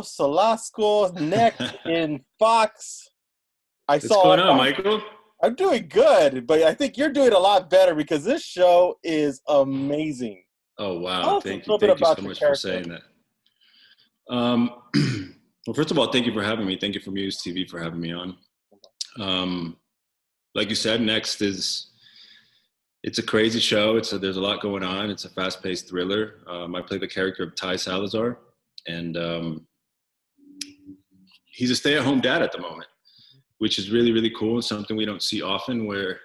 Gerardo Celasco, NEXT in FOX. What's going on, Michael? I'm doing good, but I think you're doing a lot better because this show is amazing. Oh, wow. Thank you so much for saying that. Well, first of all, thank you for having me. Thank you for Muse TV for having me on. Like you said, NEXT is, it's a crazy show. There's a lot going on. It's a fast-paced thriller. I play the character of Ty Salazar, and he's a stay-at-home dad at the moment, which is really, really cool. It's something we don't see often, where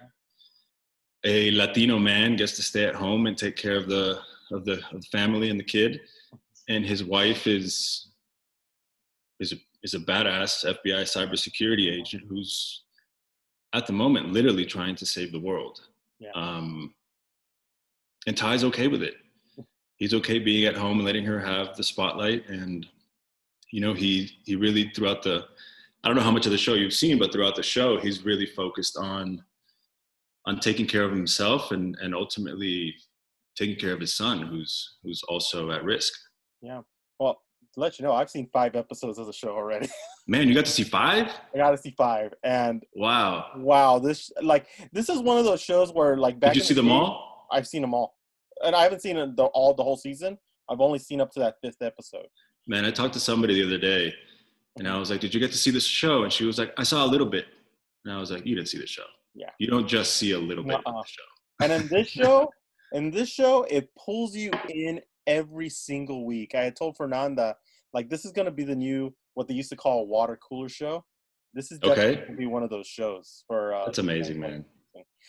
a Latino man gets to stay at home and take care of the family and the kid. And his wife is a badass FBI cybersecurity agent who's at the moment literally trying to save the world. Yeah. And Ty's okay with it. He's okay being at home and letting her have the spotlight. And, you know, he really throughout the, I don't know how much of the show you've seen, but throughout the show, he's really focused on taking care of himself and ultimately taking care of his son, who's also at risk. Yeah. Well, to let you know, I've seen 5 episodes of the show already. Man, you got to see 5? I got to see 5. And wow. Wow. This is one of those shows where, like, back in the day, did you see them all? I've seen them all. And I haven't seen the whole season. I've only seen up to that 5th episode. Man, I talked to somebody the other day, and I was like, did you get to see this show? And she was like, I saw a little bit. And I was like, you didn't see the show. Yeah. You don't just see a little bit of the show. And in this show, it pulls you in every single week. I had told Fernanda, like, this is going to be the new, what they used to call a water cooler show. This is definitely going to be one of those shows. That's amazing, man.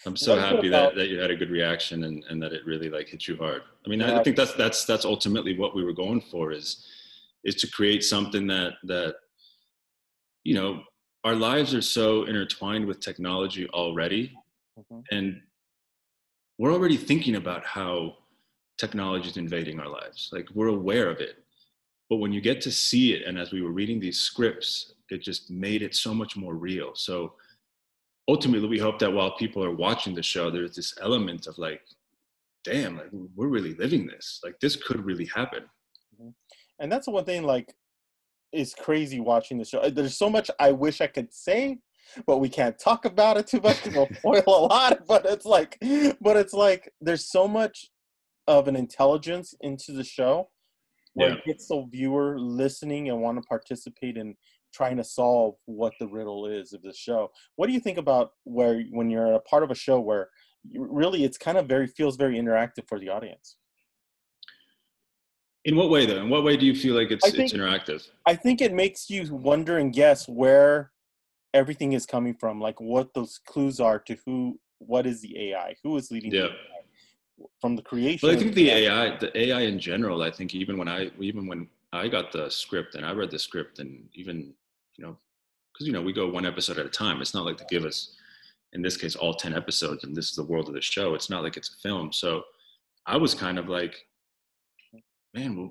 I'm so happy that you had a good reaction and that it really, like, hit you hard. I mean, yeah, I think that's ultimately what we were going for is to create something that, you know, our lives are so intertwined with technology already. Mm-hmm. And we're already thinking about how technology is invading our lives. Like, we're aware of it. But when you get to see it, and as we were reading these scripts, it just made it so much more real. So ultimately, we hope that while people are watching the show, there's this element of, like, damn, like, we're really living this. Like, this could really happen. Mm-hmm. And that's the one thing, like, is crazy watching the show. There's so much I wish I could say, but we can't talk about it too much because we'll spoil a lot. But it's like there's so much of an intelligence into the show where it gets the viewer listening and want to participate in trying to solve what the riddle is of the show. What do you think about when you're a part of a show where really it's kind of feels very interactive for the audience? In what way, though? In what way do you feel like it's interactive? I think it makes you wonder and guess where everything is coming from, like what those clues are to what is the AI, who is leading the AI from the creation. Well, I think the AI in general, I think even when I got the script and I read the script, and even, you know, because, you know, we go one episode at a time. It's not like they give us, in this case, all 10 episodes, and this is the world of the show. It's not like it's a film. So I was kind of like, man,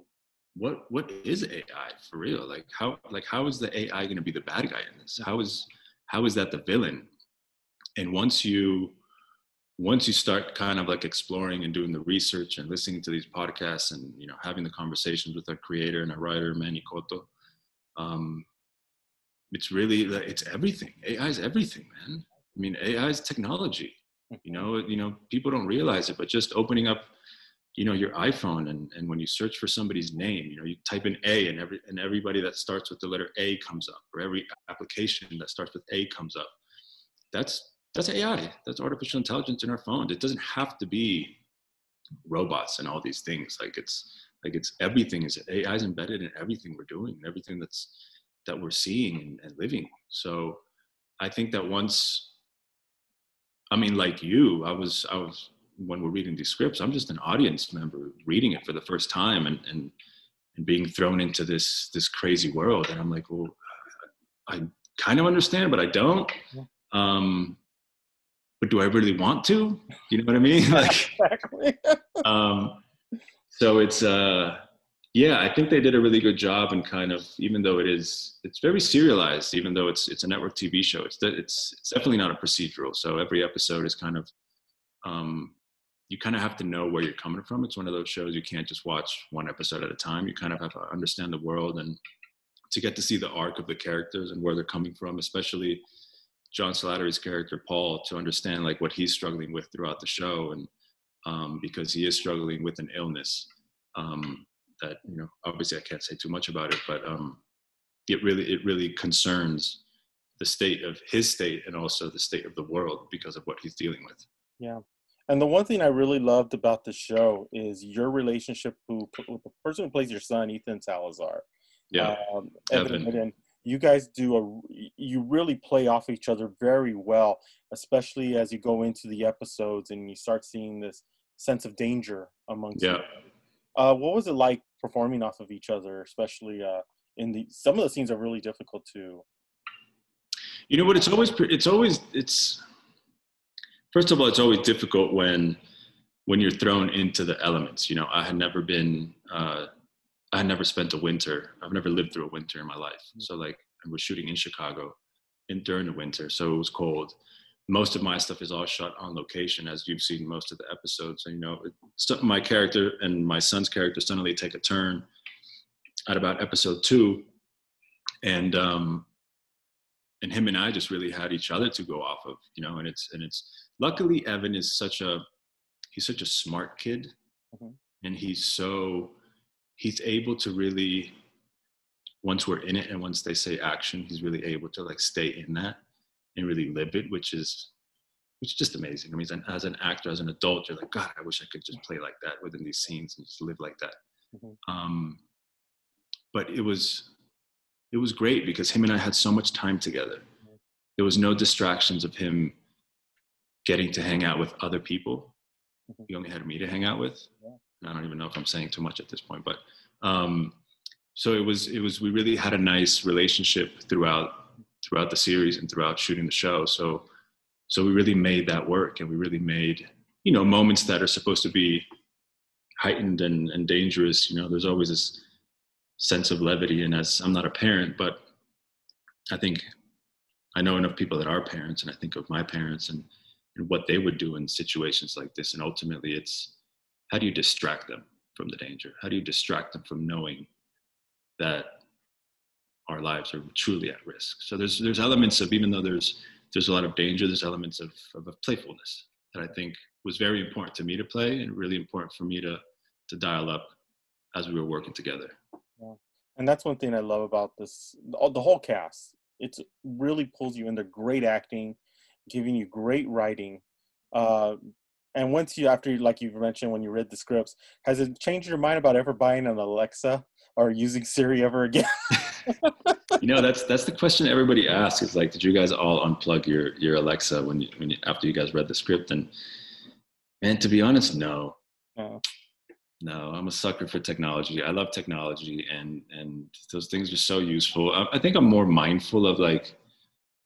well, what is AI for real? Like, how is the AI going to be the bad guy in this? How is that the villain? And once you start kind of like exploring and doing the research and listening to these podcasts and, you know, having the conversations with our creator and our writer, Manny Koto, it's really, like, it's everything. AI is everything, man. I mean, AI is technology. You know, people don't realize it, but just opening up, you know, your iPhone and when you search for somebody's name, you know, you type in A and everybody that starts with the letter A comes up, or every application that starts with A comes up. That's AI. That's artificial intelligence in our phones. It doesn't have to be robots and all these things. Like it's everything is AI is embedded in everything we're doing and everything that we're seeing and living. So I think that I was when we're reading these scripts, I'm just an audience member reading it for the first time and being thrown into this crazy world. And I'm like, well, I kind of understand, but I don't. But do I really want to? You know what I mean? Like, exactly. So it's, I think they did a really good job, and kind of, even though it's very serialized, even though it's a network TV show, it's definitely not a procedural. So every episode is kind of, you kind of have to know where you're coming from. It's one of those shows you can't just watch one episode at a time. You kind of have to understand the world and to get to see the arc of the characters and where they're coming from, especially John Slattery's character, Paul, to understand like what he's struggling with throughout the show. And because he is struggling with an illness that, you know, obviously I can't say too much about it, but it really concerns the state of his state and also the state of the world because of what he's dealing with. Yeah. And the one thing I really loved about the show is your relationship with the person who plays your son, Ethan Salazar. Yeah. Evan. You guys you really play off each other very well, especially as you go into the episodes and you start seeing this sense of danger amongst you. What was it like performing off of each other, especially some of the scenes are really difficult to. You know what? First of all, it's always difficult when you're thrown into the elements. You know, I had never spent a winter. I've never lived through a winter in my life. So like I was shooting in Chicago during the winter. So it was cold. Most of my stuff is all shot on location, as you've seen most of the episodes. And, you know, my character and my son's character suddenly take a turn at about episode 2. And him and I just really had each other to go off of, you know, and it's luckily Evan is he's such a smart kid, and he's able to really, once we're in it and once they say action, he's really able to like stay in that and really live it, which is just amazing. I mean, as an actor, as an adult, you're like, God, I wish I could just play like that within these scenes and just live like that. But it was great because him and I had so much time together. There was no distractions of him getting to hang out with other people. He only had me to hang out with. I don't even know if I'm saying too much at this point, but so we really had a nice relationship throughout the series and throughout shooting the show. So we really made that work, and we really made, you know, moments that are supposed to be heightened and dangerous. You know, there's always this sense of levity. And as I'm not a parent, but I think I know enough people that are parents, and I think of my parents and what they would do in situations like this. And ultimately it's, how do you distract them from the danger? How do you distract them from knowing that our lives are truly at risk? So there's elements of, even though there's a lot of danger, there's elements of playfulness that I think was very important to me to play, and really important for me to dial up as we were working together. Yeah. And that's one thing I love about this, the whole cast. It really pulls you into great acting, giving you great writing. And once you, after, like you've mentioned, when you read the scripts, has it changed your mind about ever buying an Alexa or using Siri ever again? You know, that's the question everybody asks, is like, did you guys all unplug your Alexa after you guys read the script? And to be honest, no. No, I'm a sucker for technology. I love technology, and those things are so useful. I think I'm more mindful of, like,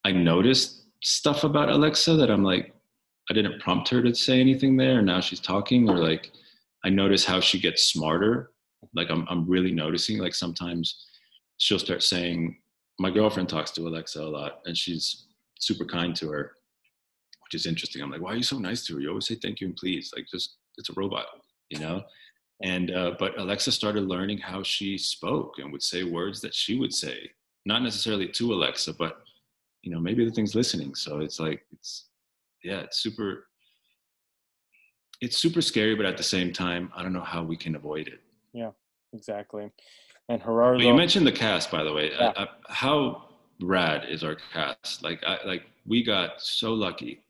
I noticed stuff about Alexa that I'm like, I didn't prompt her to say anything there, and now she's talking. Or like, I notice how she gets smarter. Like I'm really noticing, like, sometimes she'll start saying, my girlfriend talks to Alexa a lot, and she's super kind to her, which is interesting. I'm like, why are you so nice to her? You always say thank you and please. Like, just, it's a robot, you know? And, but Alexa started learning how she spoke and would say words that she would say, not necessarily to Alexa, but, you know, maybe the thing's listening. So it's like, it's super scary, but at the same time, I don't know how we can avoid it. Yeah, exactly. And Gerardo. But you mentioned the cast, by the way. Yeah. How rad is our cast? Like, we got so lucky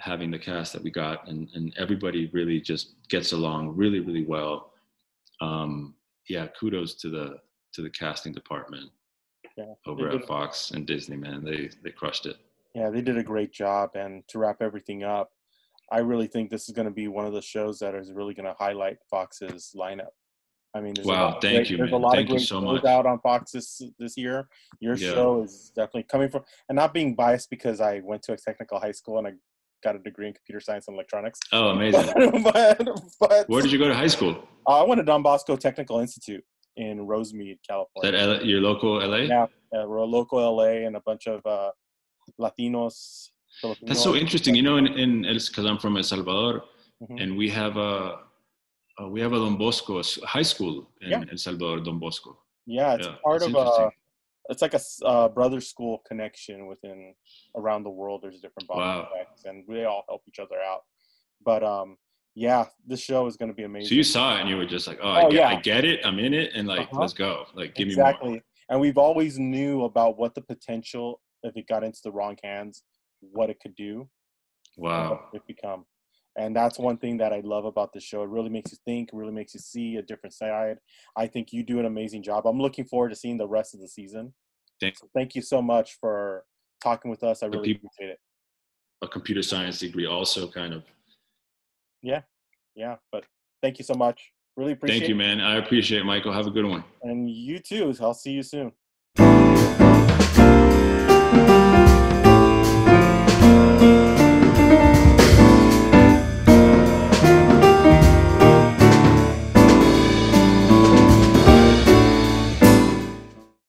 having the cast that we got, and everybody really just gets along really, really well. Yeah, kudos to the casting department over at FOX and Disney, man. They crushed it. Yeah, they did a great job. And to wrap everything up, I really think this is going to be one of the shows that is really going to highlight FOX's lineup. I mean, there's a lot of great shows out on Fox this year. Your show is definitely coming from, and not being biased because I went to a technical high school and I got a degree in computer science and electronics. Oh, amazing. but where did you go to high school? I went to Don Bosco Technical Institute in Rosemead, California. Is that your local LA? Yeah, we're a local LA, and a bunch of Latinos. Filipinos. That's so interesting. You know, because I'm from El Salvador, and we have a Don Bosco, a high school in El Salvador, Don Bosco. Yeah, it's part of it's like a brother school connection within around the world. There's different bottlenecks, and they all help each other out. But yeah, this show is going to be amazing. So you saw it and you were just like, I get it. I'm in it. And like, let's go. Like, give me more. And we've always knew about what the potential, if it got into the wrong hands, what it could do. Wow. It become. And that's one thing that I love about the show. It really makes you think, really makes you see a different side. I think you do an amazing job. I'm looking forward to seeing the rest of the season. Thanks. So thank you so much for talking with us. I really appreciate it. A computer science degree also kind of. Yeah. Yeah. But thank you so much. Really appreciate it. Thank you, man. I appreciate it, Michael. Have a good one. And you too. I'll see you soon.